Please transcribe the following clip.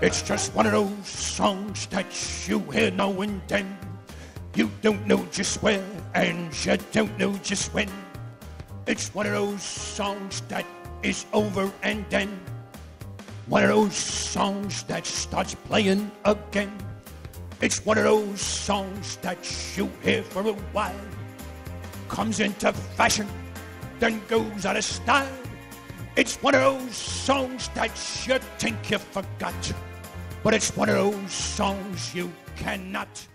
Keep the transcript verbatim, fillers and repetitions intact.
It's just one of those songs that you hear now and then. You don't know just where, and you don't know just when. It's one of those songs that is over and then. One of those songs that starts playing again. It's one of those songs that you hear for a while. Comes into fashion, then goes out of style. It's one of those songs that you think you forgot, but it's one of those songs you cannot